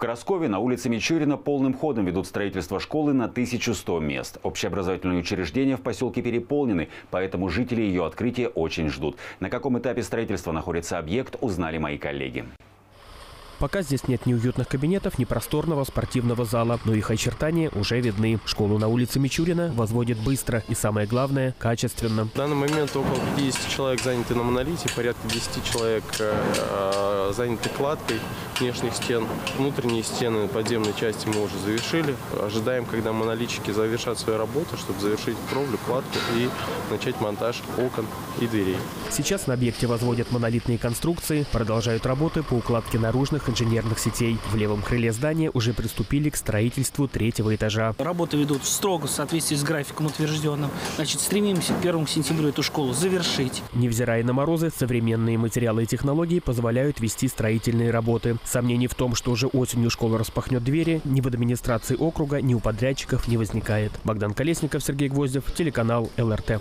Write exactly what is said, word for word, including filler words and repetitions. В Краскове на улице Мичурина полным ходом ведут строительство школы на тысячу сто мест. Общеобразовательные учреждения в поселке переполнены, поэтому жители ее открытия очень ждут. На каком этапе строительства находится объект, узнали мои коллеги. Пока здесь нет ни уютных кабинетов, ни просторного спортивного зала, но их очертания уже видны. Школу на улице Мичурина возводят быстро и, самое главное, качественно. В данный момент около пятидесяти человек заняты на монолите, порядка десяти человек э, заняты кладкой внешних стен. Внутренние стены подземной части мы уже завершили. Ожидаем, когда монолитчики завершат свою работу, чтобы завершить кровлю, кладку и начать монтаж окон и дверей. Сейчас на объекте возводят монолитные конструкции, продолжают работы по укладке наружных инженерных сетей. В левом крыле здания уже приступили к строительству третьего этажа. Работы ведут строго в соответствии с графиком утвержденным. Значит, стремимся к первому сентября эту школу завершить. Невзирая на морозы, современные материалы и технологии позволяют вести строительные работы. Сомнений в том, что уже осенью школа распахнет двери, ни в администрации округа, ни у подрядчиков не возникает. Богдан Колесников, Сергей Гвоздев, телеканал Эл Эр Тэ.